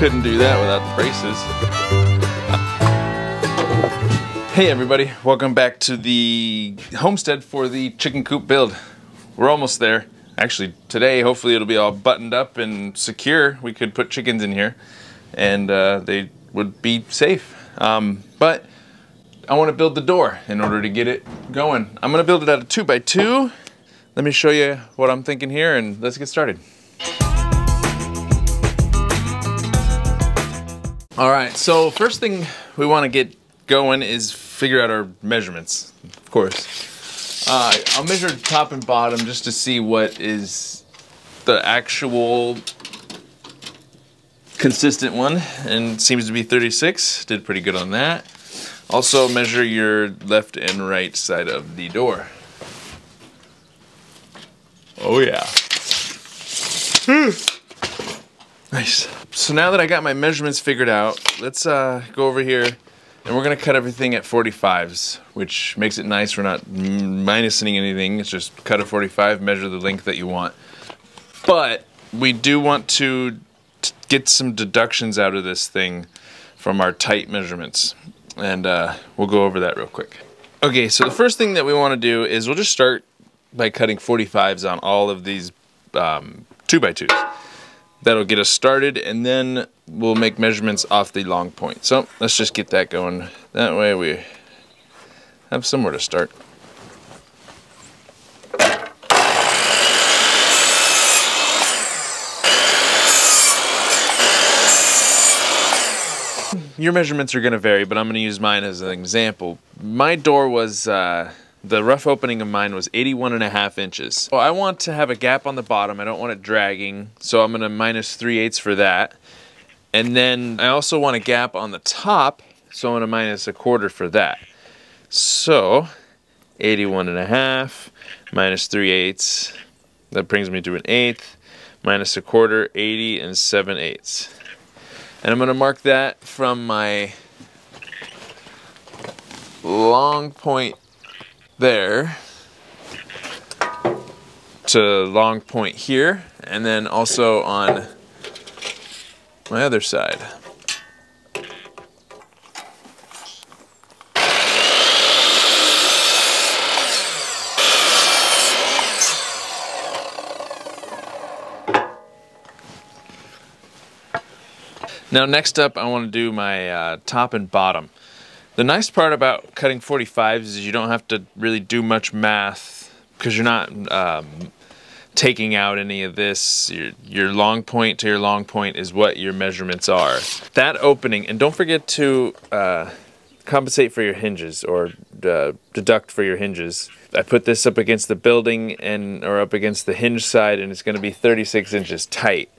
couldn't do that without the braces. Hey everybody, welcome back to the homestead for the chicken coop build. We're almost there. Actually, today hopefully it'll be all buttoned up and secure. We could put chickens in here and they would be safe. But I want to build the door in order to get it going. I'm going to build it out of 2x2. Let me show you what I'm thinking here and let's get started. All right, so first thing we want to get going is figure out our measurements, of course. I'll measure top and bottom just to see what is the actual consistent one, and seems to be 36. Did pretty good on that. Also measure your left and right side of the door. Oh yeah. Nice. So now that I got my measurements figured out, let's go over here and we're gonna cut everything at 45s, which makes it nice. We're not minusing anything. It's just cut a 45, measure the length that you want. But we do want to get some deductions out of this thing from our tight measurements. And we'll go over that real quick. Okay, so the first thing that we wanna do is we'll just start by cutting 45s on all of these 2x2s. That'll get us started, and then we'll make measurements off the long point. So let's just get that going. That way we have somewhere to start. Your measurements are gonna vary, but I'm gonna use mine as an example. My door was, the rough opening of mine was 81.5 inches. So I want to have a gap on the bottom. I don't want it dragging, so I'm gonna minus 3/8 for that. And then I also want a gap on the top, so I'm gonna minus 1/4 for that. So 81.5 minus 3/8, that brings me to 1/8, minus 1/4, 80 7/8. And I'm gonna mark that from my long point there to long point here, and then also on my other side. Now next up, I want to do my top and bottom. The nice part about cutting 45s is you don't have to really do much math because you're not taking out any of this. Your long point to your long point is what your measurements are. That opening, and don't forget to compensate for your hinges or deduct for your hinges. I put this up against the building or up against the hinge side, and it's going to be 36 inches tight.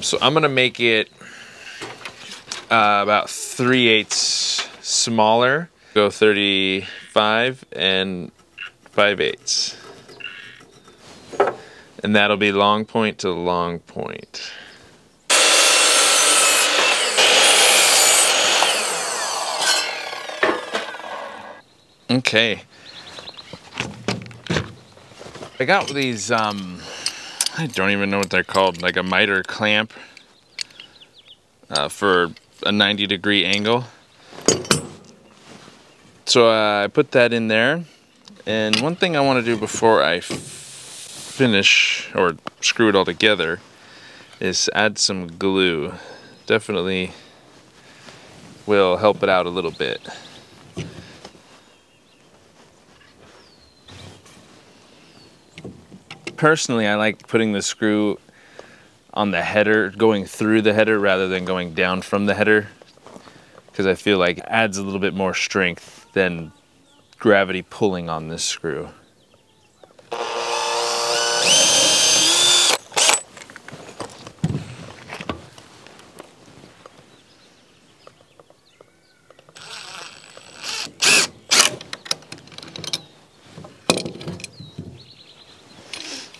So I'm going to make it about 3/8 smaller, go 35 and 5/8, and that'll be long point to long point. Okay, I got these I don't even know what they're called, like a miter clamp for a 90-degree angle. So I put that in there, and one thing I want to do before I finish or screw it all together is add some glue. Definitely will help it out a little bit. Personally, I like putting the screw on the header, going through the header rather than going down from the header, because I feel like it adds a little bit more strength than gravity pulling on this screw.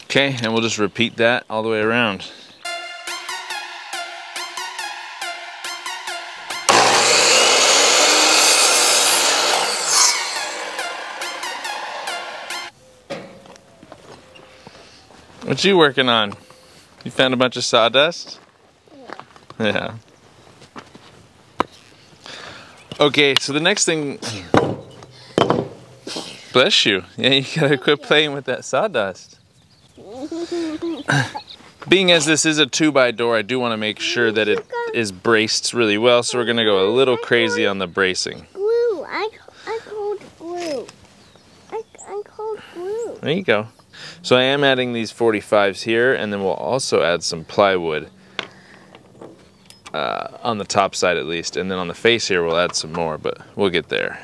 Okay, and we'll just repeat that all the way around. What you working on? You found a bunch of sawdust? Yeah. Yeah. Okay, so the next thing... Bless you. Yeah, you gotta quit playing with that sawdust. Being as this is a 2x door, I do want to make sure that it is braced really well, so we're gonna go a little crazy on the bracing. Glue. I called glue. I called glue. There you go. So I am adding these 45s here, and then we'll also add some plywood on the top side at least, and then on the face here we'll add some more, but we'll get there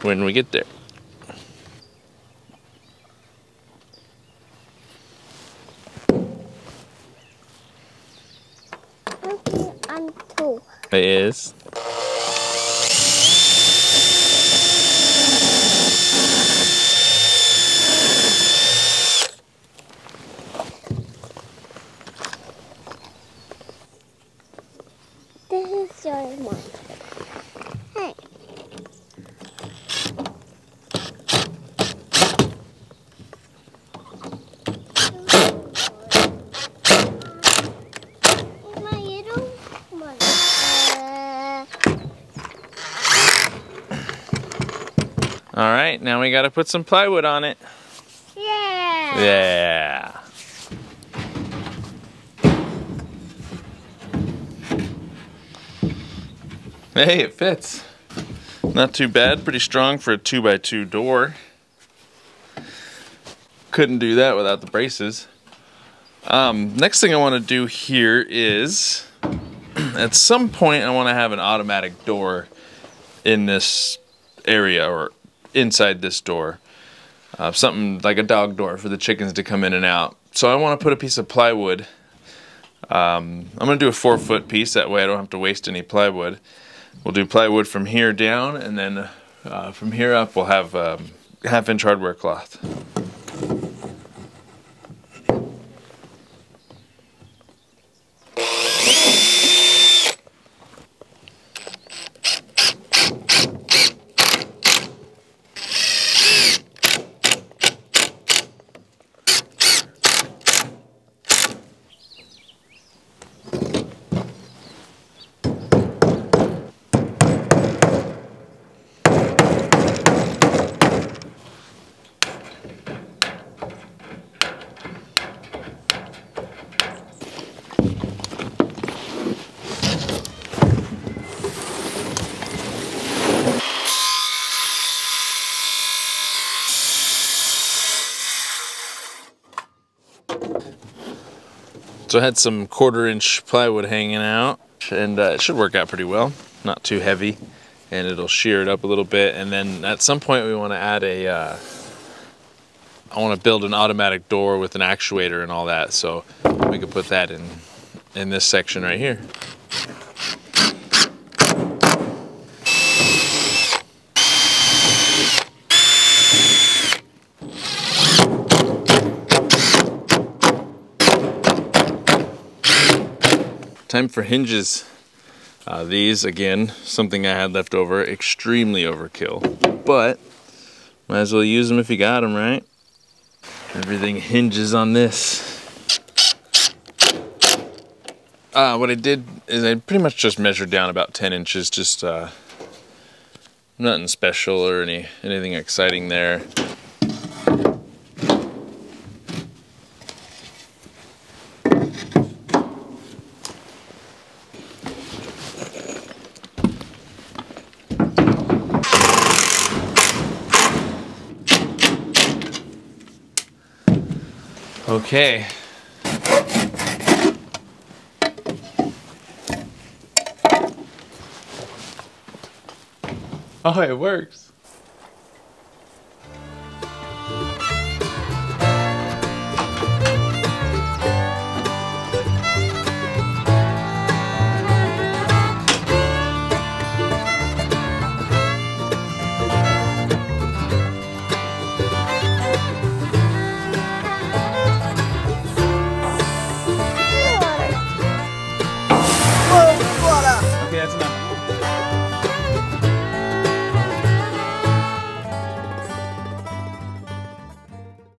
when we get there. It is. This is your monster. Hey. All right, now we gotta put some plywood on it. Yeah. Yeah. Hey, it fits. Not too bad, pretty strong for a 2x2 door. Couldn't do that without the braces. Next thing I wanna do here is, at some point I wanna have an automatic door in this area or inside this door, something like a dog door for the chickens to come in and out. So I want to put a piece of plywood. I'm going to do a 4-foot piece, that way I don't have to waste any plywood. We'll do plywood from here down, and then from here up we'll have 1/2-inch hardware cloth. So I had some 1/4-inch plywood hanging out, and it should work out pretty well, not too heavy, and it'll shear it up a little bit. And then at some point we want to add a, I want to build an automatic door with an actuator and all that, so we could put that in this section right here. Time for hinges. These, again, something I had left over, extremely overkill, but might as well use them if you got them, right? Everything hinges on this. What I did is I pretty much just measured down about 10 inches, just nothing special or anything exciting there. Okay. Oh, it works.